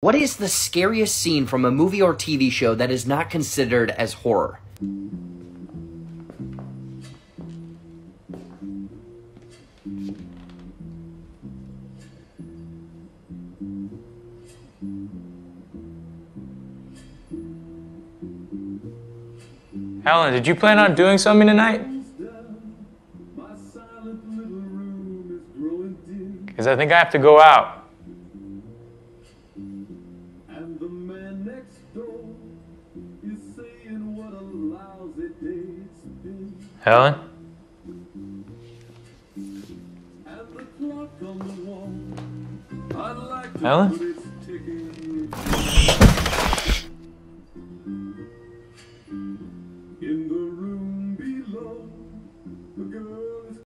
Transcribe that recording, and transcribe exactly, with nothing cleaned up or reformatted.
What is the scariest scene from a movie or T V show that is not considered as horror? Helen, did you plan on doing something tonight? Because I think I have to go out. Helen? Helen?